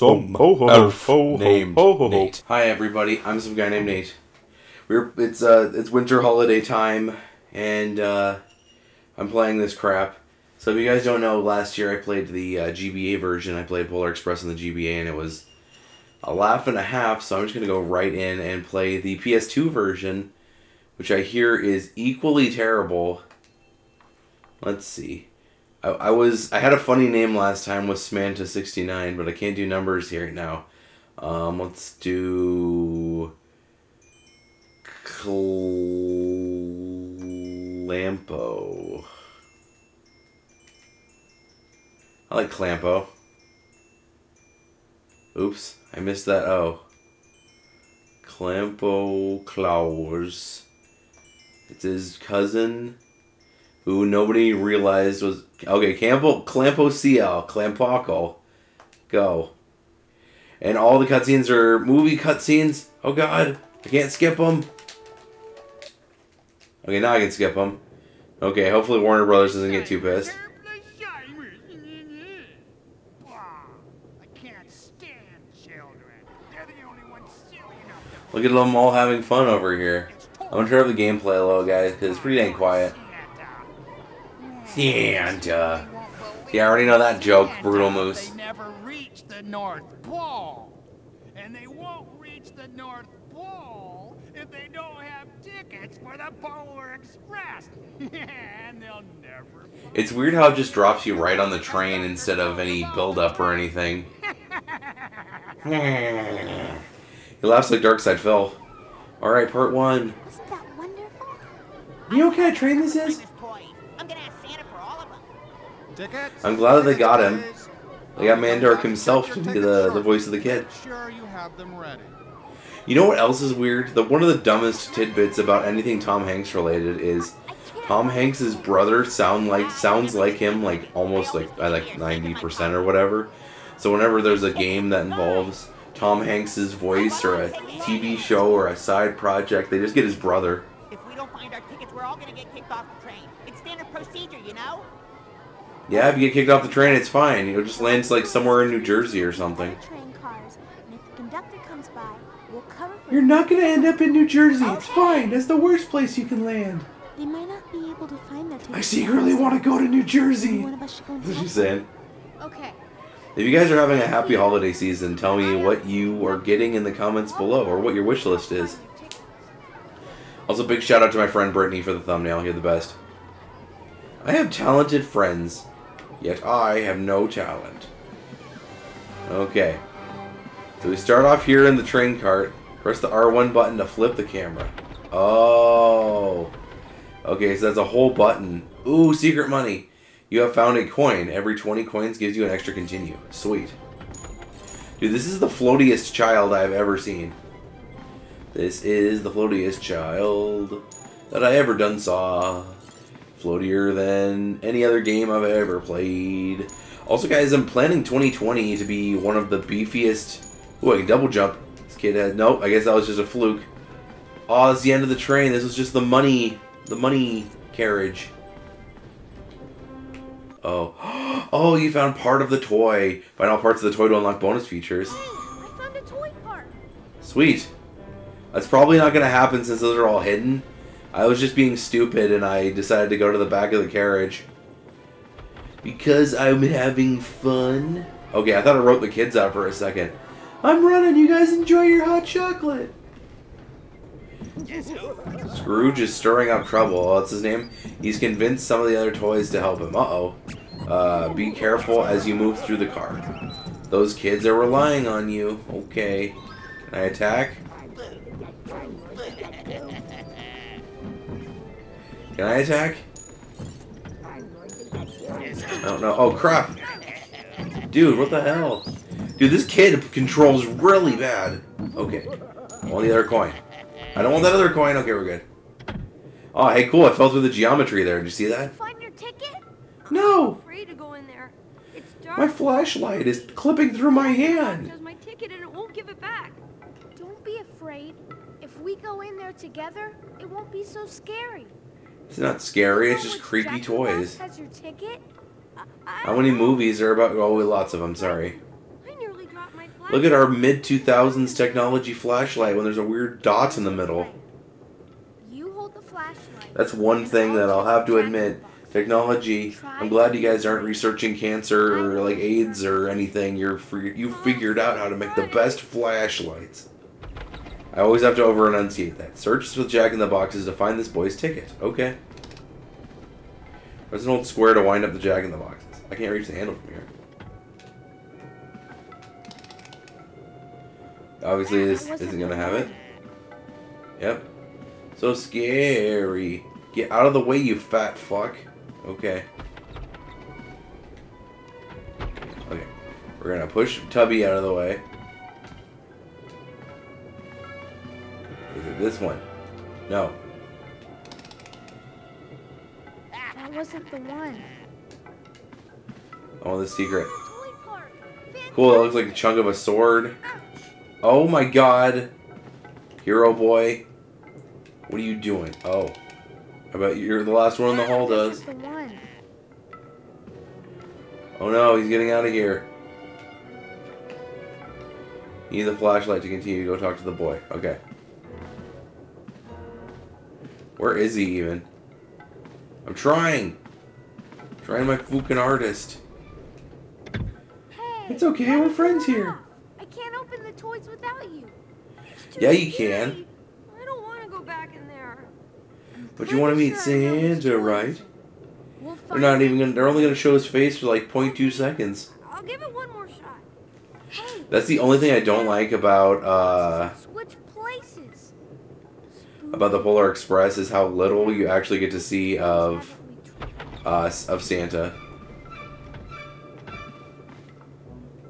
some elf named Nate. Hi everybody, I'm some guy named Nate. It's winter holiday time, and I'm playing this crap. So if you guys don't know, last year I played the GBA version. I played Polar Express on the GBA, and it was a laugh and a half. So I'm just gonna go right in and play the PS2 version, which I hear is equally terrible. Let's see. I had a funny name last time with Smanta69, but I can't do numbers here now. Let's do Klampo. I like Klampo. Oops, I missed that O. Klampo Klaus. It's his cousin, who nobody realized was... Okay, Klampo CL. Klampockle. Go. And all the cutscenes are movie cutscenes. Oh god, I can't skip them. Okay, now I can skip them. Okay, hopefully Warner Brothers doesn't get too pissed. Look at them all having fun over here. I'm gonna turn up the gameplay a little, guys, because it's pretty dang quiet. Santa. Yeah, I already know that joke, Brutal Moose. They never reach the North Pole, and they won't reach the North Pole if they don't have tickets for the Polar Express. And they'll never. It's weird how it just drops you right on the train instead of any build-up or anything. He laughs like Dark Side Phil. All right, part one. Isn't that wonderful? You know what kind of train this is? I'm glad that they got him. They got Mandark himself to be the voice of the kid. You know what else is weird? One of the dumbest tidbits about anything Tom Hanks related is Tom Hanks' brother sounds like him, like almost like 90% or whatever. So whenever there's a game that involves Tom Hanks' voice or a TV show or a side project, they just get his brother. If we don't find our tickets, we're all gonna get kicked off the train. It's standard procedure, you know? Yeah, if you get kicked off the train, it's fine. You'll just land like somewhere in New Jersey or something. You're not going to end up in New Jersey. It's fine. That's the worst place you can land. They might not be able to find that. I secretly want to go to New Jersey. That's what she's saying. Okay. If you guys are having a happy holiday season, tell me what you are getting in the comments below or what your wish list is. Also, big shout out to my friend Brittany for the thumbnail. You're the best. I have talented friends. Yet I have no talent. Okay. So we start off here in the train cart. Press the R1 button to flip the camera. Oh. Okay, so that's a whole button. Ooh, secret money. You have found a coin. Every 20 coins gives you an extra continue. Sweet. Dude, this is the floatiest child I've ever seen. This is the floatiest child that I ever done saw. Floatier than any other game I've ever played. Also, guys, I'm planning 2020 to be one of the beefiest... Ooh, I can double jump. This kid has... Nope, I guess that was just a fluke. Oh, it's the end of the train. This was just the money... The money carriage. Oh. Oh, you found part of the toy. Find all parts of the toy to unlock bonus features. Hey, I found a toy part. Sweet. That's probably not going to happen since those are all hidden. I was just being stupid and I decided to go to the back of the carriage. Because I'm having fun. Okay, I thought I wrote the kids out for a second. I'm running, you guys enjoy your hot chocolate. Scrooge is stirring up trouble. What's his name? He's convinced some of the other toys to help him. Uh-oh. Be careful as you move through the car. Those kids are relying on you. Okay. Can I attack? Can I attack? Oh no! Oh crap! Dude, what the hell? Dude, this kid controls really bad. Okay, I want the other coin. I don't want that other coin. Okay, we're good. Oh, hey, cool! I fell through the geometry there. Did you see that? Find your ticket? No. I'm afraid to go in there. It's dark. My flashlight is clipping through my hand. There's my ticket, and it won't give it back. Don't be afraid. If we go in there together, it won't be so scary. It's not scary, it's just creepy toys. How many movies are about... Oh, lots of them, sorry. I nearly got Look at our mid-2000s technology flashlight when there's a weird dot in the middle. You hold the flashlight. That's one thing that I'll have to admit. Technology, I'm glad you guys aren't researching cancer or like AIDS or anything. You figured out how to make the best flashlights. I always have to over-enunciate that. Search with jack-in-the-boxes to find this boy's ticket. Okay. There's an old square to wind up the jack-in-the-boxes. I can't reach the handle from here. Obviously, this isn't going to have it. Yep. So scary. Get out of the way, you fat fuck. Okay. Okay. We're going to push Tubby out of the way. Is it this one? No. That wasn't the one. Oh, the secret. Cool, it looks like a chunk of a sword. Oh my god. Hero boy. What are you doing? Oh. I bet you're the last one in the hall does. Oh no, he's getting out of here. You need the flashlight to continue to go talk to the boy. Okay. Where is he even? I'm trying. I'm trying my fucking artist. Hey, it's okay, we're friends here. I can't open the toys without you. Yeah, you can. I don't want to go back in there. But you want to meet Santa, right? They're not even gonna, they're only going to show his face for like 0.2 seconds. I'll give it one more shot. Hey, that's the only thing I don't like about the Polar Express is how little you actually get to see of Santa.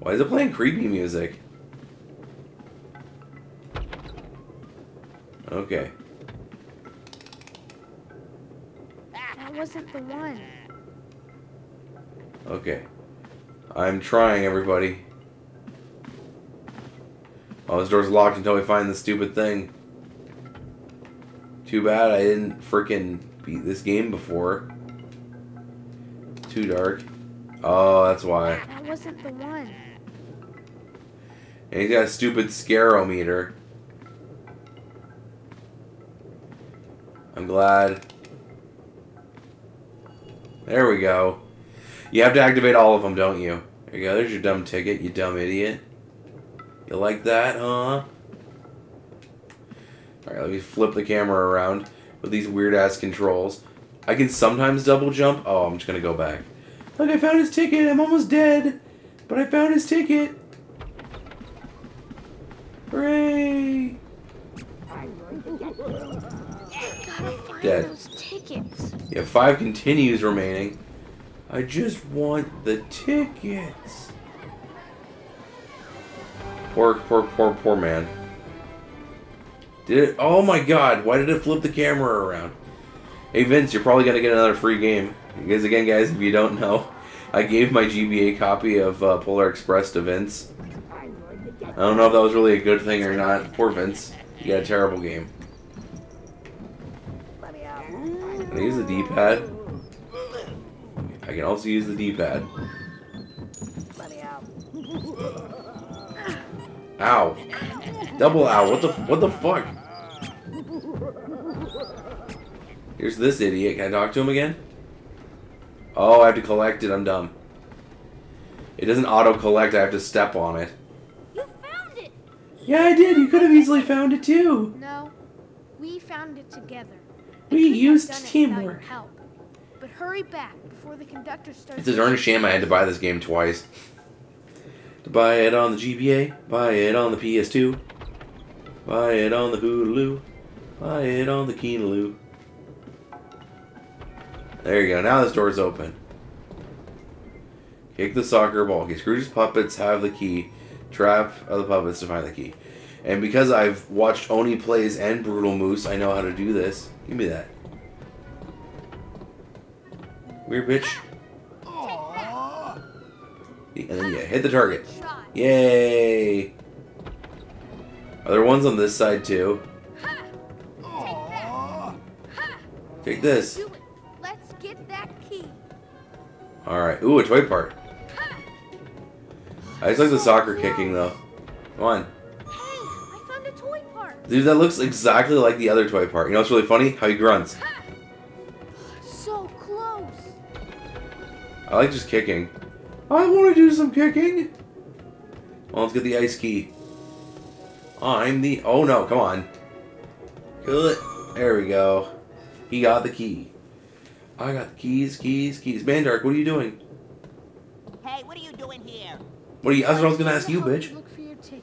Why is it playing creepy music? Okay. That wasn't the one. Okay. I'm trying, everybody. Oh, this door's locked until we find the stupid thing. Too bad I didn't frickin' beat this game before. Too dark. Oh, that's why. That wasn't the one. And he's got a stupid scarometer. I'm glad. There we go. You have to activate all of them, don't you? There you go. There's your dumb ticket, you dumb idiot. You like that, huh? Alright, let me flip the camera around with these weird-ass controls. I can sometimes double jump. Oh, I'm just going to go back. Look, I found his ticket. I'm almost dead. But I found his ticket. Hooray. Dead. Those tickets. You have 5 continues remaining. I just want the tickets. Poor man. Did it? Oh my god, why did it flip the camera around? Hey Vince, you're probably going to get another free game. Because again, guys, if you don't know, I gave my GBA copy of Polar Express to Vince. I don't know if that was really a good thing or not. Poor Vince. You got a terrible game. Can I use the D-pad? I can also use the D-pad. Ow. Double ow, what the fuck? Here's this idiot, can I talk to him again? Oh, I have to collect it, I'm dumb. It doesn't auto-collect, I have to step on it. You found it! Yeah, I did, you could have easily found it too! No, we found it together. We used teamwork. But hurry back before the conductor starts. It's a darn shame I had to buy this game twice. To buy it on the GBA, buy it on the PS2, buy it on the Hoolaloo, buy it on the Keenaloo. There you go, now this door's open. Kick the soccer ball. Okay, Scrooge's puppets have the key. Trap other puppets to find the key. And because I've watched Oni Plays and Brutal Moose, I know how to do this. Give me that. Weird bitch. And then you hit the target. Yay! Are there ones on this side too? Take this. Let's get that key. Alright. Ooh, a toy part. I just like the soccer kicking though. Come on. Hey, I found a toy park. Dude, that looks exactly like the other toy park. You know what's really funny? How he grunts. So close. I like just kicking. I want to do some kicking. Well, let's get the ice key. I'm the... Oh, no. Come on. Good. There we go. He got the key. I got the keys. Mandark, what are you doing? Hey, what are you doing here? What are you... That's what I was going to ask you, bitch. Look for your ticket.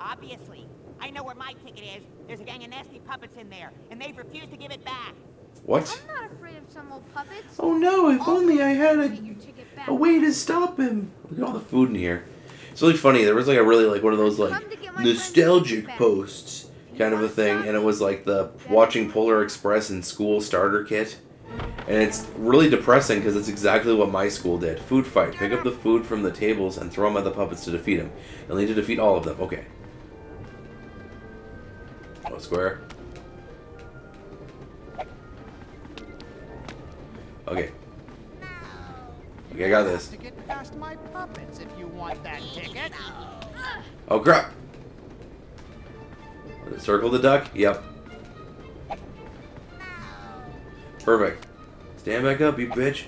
Obviously. I know where my ticket is. There's a gang of nasty puppets in there, and they've refused to give it back. What? I'm not afraid of some old puppets. Oh, no. If only I had a way to stop him. Look at all the food in here. It's really funny. There was like a really like one of those like nostalgic posts kind of a thing, and it was like the watching Polar Express in school starter kit, and it's really depressing because it's exactly what my school did. Food fight: pick up the food from the tables and throw them at the puppets to defeat them. You'll need to defeat all of them. Okay. Oh, square. Okay. Okay, I got this. Oh crap! Circle the duck? Yep. Perfect. Stand back up, you bitch.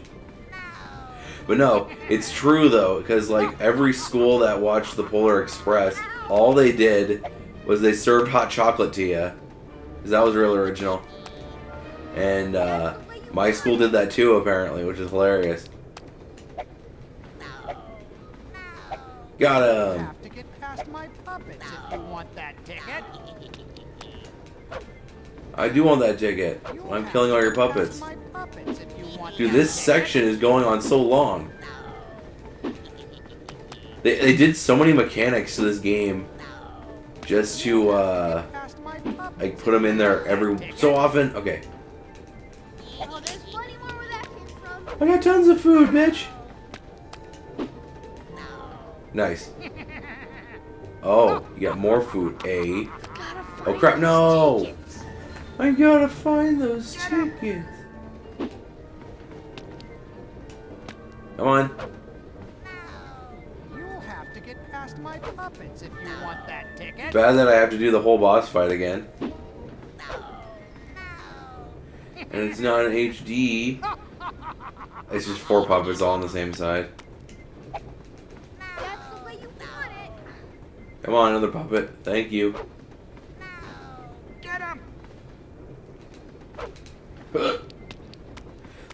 But no, it's true though, because like every school that watched the Polar Express, all they did was they served hot chocolate to you. Because that was real original. And my school did that too apparently, which is hilarious. Got him. You have to get past my puppets if you want that ticket. I do want that ticket. I'm killing all your puppets. Dude, this section is going on so long. They did so many mechanics to this game just to like put them in there every so often. Okay. I got tons of food, bitch. Nice. Oh, you got more food, eh? Oh crap, no! I gotta find those tickets. Come on. You'll have to get past my puppets if you want that ticket. Bad that I have to do the whole boss fight again. And it's not an HD. It's just four puppets all on the same side. Come on, another puppet. Thank you. Get him.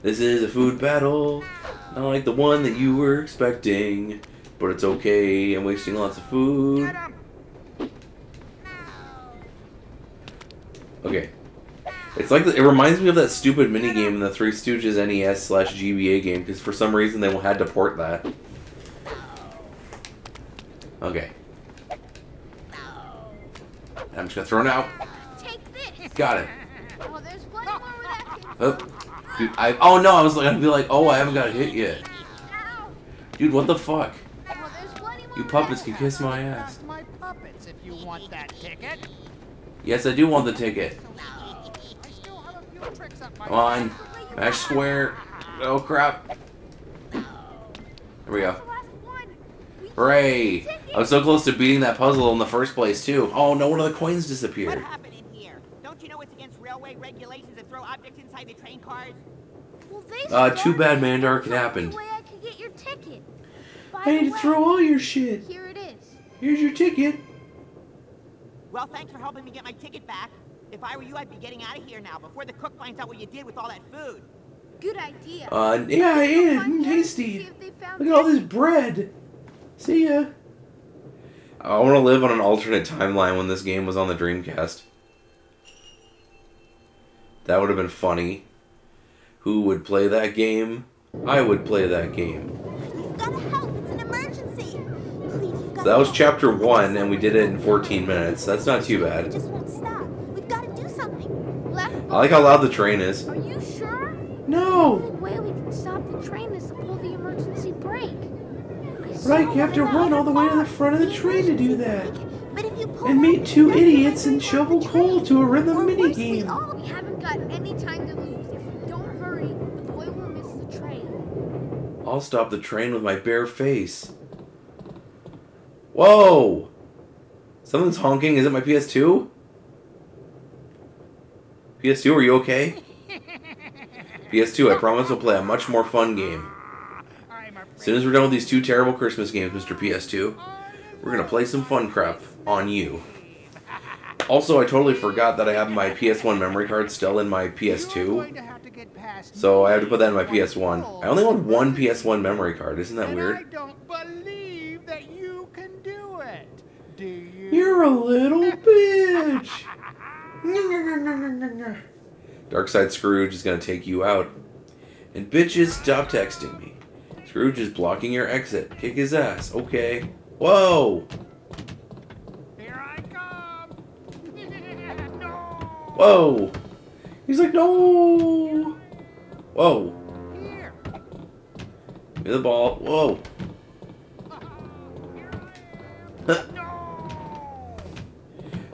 This is a food battle. Not like the one that you were expecting, but it's okay. I'm wasting lots of food. Okay. It's like it reminds me of that stupid mini game in the Three Stooges NES/GBA game because for some reason they had to port that. Okay. I'm just gonna throw it out. Take this. Got it. Oh, there's one more where that came from. Oh, dude, oh no, I was gonna be like, oh, I haven't got a hit yet. Dude, what the fuck? Oh, there's one more. You puppets can kiss my ass. My puppets, if you want that ticket. Yes, I do want the ticket. I still have a few tricks up my Come on, mash square. Oh crap. There we go. Hooray! I was so close to beating that puzzle in the first place too. Oh no, one of the coins disappeared. What happened in here? Don't you know it's against railway regulations to throw objects inside the train cars? Well, too bad, Mandark. It happened. I could get your ticket. I need to throw all your shit. Here it is. Here's your ticket. Well, thanks for helping me get my ticket back. If I were you, I'd be getting out of here now before the cook finds out what you did with all that food. Good idea. Yeah, I ate it. Mm, tasty. Look at all this bread. See ya. I want to live on an alternate timeline when this game was on the Dreamcast. That would have been funny. Who would play that game? I would play that game. You've got to help. It's an emergency. Please, that was chapter 1, and we did it in 14 minutes. That's not too bad. It just won't stop. We've got to do something. I like how loud the train is. Are you sure? No. The only way we can stop the train is to pull the emergency brake. Right, you have to run all the way to the front of the train to do that. And meet two idiots and shovel coal to a rhythm minigame. We haven't got any time to lose. If we don't hurry, the boy will miss the train. I'll stop the train with my bare face. Whoa! Someone's honking. Is it my PS2? PS2, are you okay? PS2, I promise we'll play a much more fun game. As soon as we're done with these two terrible Christmas games, Mr. PS2, we're gonna play some fun crap on you. Also, I totally forgot that I have my PS1 memory card still in my PS2. So I have to put that in my PS1. I only want one PS1 memory card. Isn't that weird? I don't believe that you can do it. Do you? You're a little bitch. Dark Side Scrooge is going to take you out. And bitches, stop texting me. Scrooge is blocking your exit. Kick his ass. Okay. Whoa. Whoa! He's like, no! Whoa! Give me the ball. Whoa! Huh.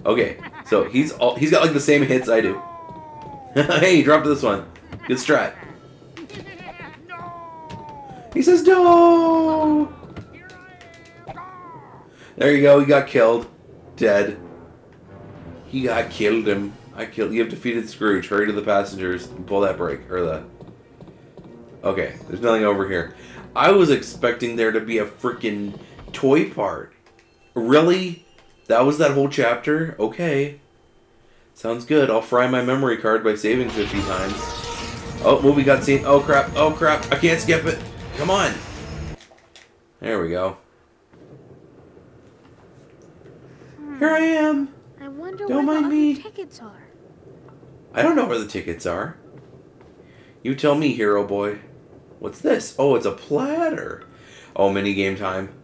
Okay, so he's got like the same hits I do. Hey, drop to this one. Good strat. He says no! There you go. He got killed. Dead. He got killed him. I killed. You have defeated Scrooge. Hurry to the passengers and pull that brake or the. Okay, there's nothing over here. I was expecting there to be a freaking toy part. Really? That was that whole chapter? Okay. Sounds good. I'll fry my memory card by saving 50 times. Oh, movie cutscene. Oh crap! Oh crap! I can't skip it. Come on. There we go. Here I am. I wonder where the tickets are. I don't know where the tickets are. You tell me, hero boy. What's this? Oh, it's a platter. Oh, minigame time.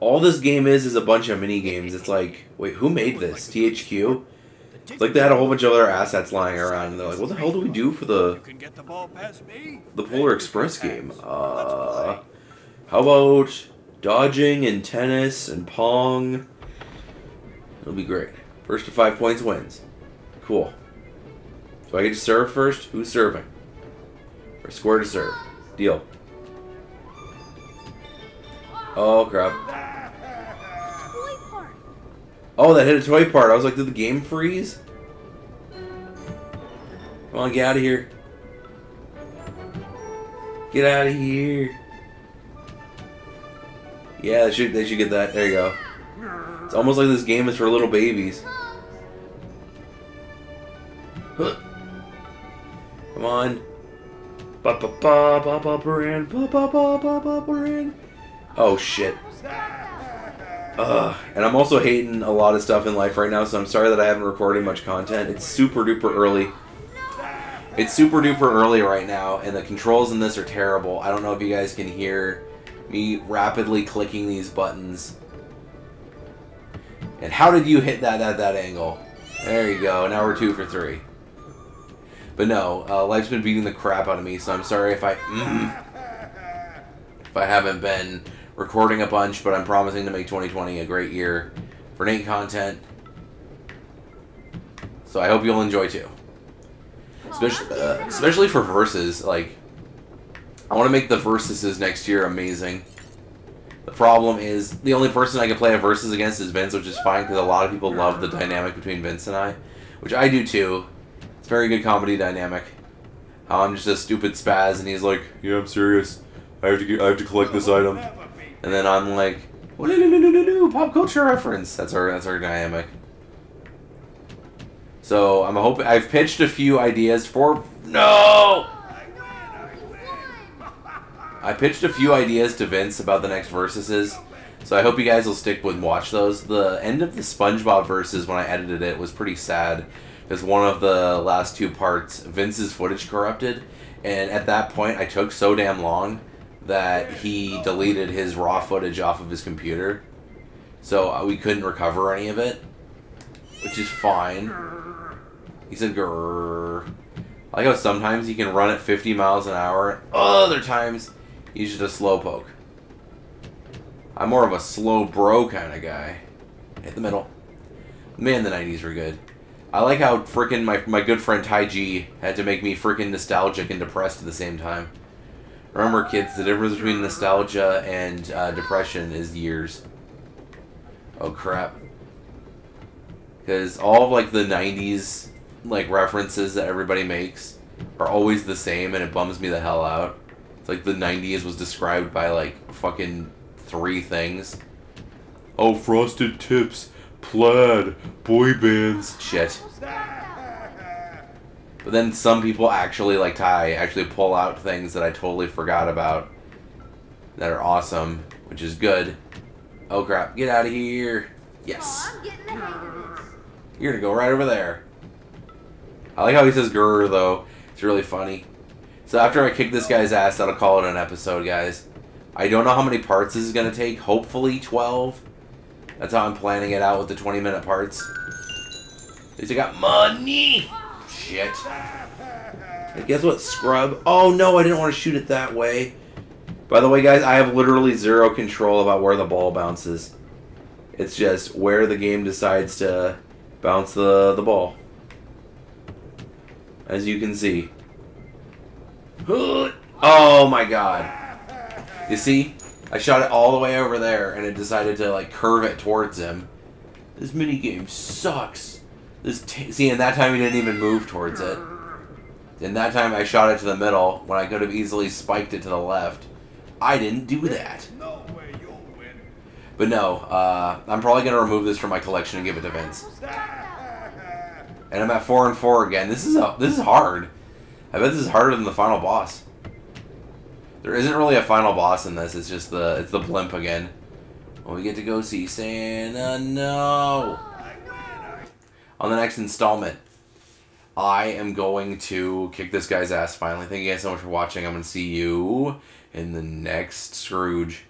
All this game is a bunch of minigames. It's like, wait, who made this? THQ? It's like they had a whole bunch of other assets lying around, and they're like, what the hell do we do for the Polar Express game? How about dodging and tennis and pong? It'll be great. First to 5 points wins. Cool. Do I get to serve first? Who's serving? Or square to serve. Deal. Oh, crap. Toy part. Oh, that hit a toy part. I was like, did the game freeze? Come on, get out of here. Get out of here. Yeah, they should get that. There you go. It's almost like this game is for little babies. Huh. Come on. Ba ba ba ba ba brand. Ba ba ba ba ba brand. Oh shit. And I'm also hating a lot of stuff in life right now, so I'm sorry that I haven't recorded much content. It's super duper early. It's super duper early right now, and the controls in this are terrible. I don't know if you guys can hear me rapidly clicking these buttons. And how did you hit that at that angle? There you go. Now we're 2 for 3. But no, life's been beating the crap out of me, so I'm sorry if I haven't been recording a bunch. But I'm promising to make 2020 a great year for Nate content. So I hope you'll enjoy too. Especially for verses. Like, I want to make the versuses next year amazing. The problem is, the only person I can play a versus against is Vince, which is fine, because a lot of people love the dynamic between Vince and I. Which I do, too. It's a very good comedy dynamic. How I'm just a stupid spaz, and he's like, yeah, I'm serious. I have to collect this item. And then I'm like, what do, pop culture reference. That's our dynamic. So, I'm hoping... I've pitched a few ideas for... No! I pitched a few ideas to Vince about the next versuses, so I hope you guys will stick with and watch those. The end of the SpongeBob versus, when I edited it, was pretty sad, because one of the last two parts, Vince's footage corrupted, and at that point I took so damn long that he deleted his raw footage off of his computer, so we couldn't recover any of it, which is fine. He said, grrrr. I like how sometimes you can run at 50 miles an hour, other times... he's just a slowpoke. I'm more of a slow bro kind of guy. Hit the middle. Man, the 90s were good. I like how frickin' my good friend Taiji had to make me frickin' nostalgic and depressed at the same time. Remember, kids, the difference between nostalgia and depression is years. Oh crap. Because all of, like, the 90s, like, references that everybody makes are always the same, and it bums me the hell out. It's like the 90s was described by, like, fucking 3 things. Oh, frosted tips, plaid, boy bands, shit. But then some people actually, like Ty, actually pull out things that I totally forgot about that are awesome, which is good. Oh crap, get out of here. Yes. Oh, I'm getting the hang of this. You're gonna go right over there. I like how he says grr, though. It's really funny. So after I kick this guy's ass, that'll call it an episode, guys. I don't know how many parts this is going to take. Hopefully 12. That's how I'm planning it out with the 20-minute parts. At least I got money. Shit. And guess what, scrub? Oh, no, I didn't want to shoot it that way. By the way, guys, I have literally zero control about where the ball bounces. It's just where the game decides to bounce the ball. As you can see. Oh, my God. You see? I shot it all the way over there, and it decided to, like, curve it towards him. This minigame sucks. See, and that time he didn't even move towards it. And that time I shot it to the middle, when I could have easily spiked it to the left. I didn't do that. No way you'll win. But no, I'm probably going to remove this from my collection and give it to Vince. And I'm at 4 and 4 again. This is hard. I bet this is harder than the final boss. There isn't really a final boss in this. It's just the blimp again. Well, we get to go see Santa. No. On the next installment, I am going to kick this guy's ass finally. Thank you guys so much for watching. I'm going to see you in the next Scrooge.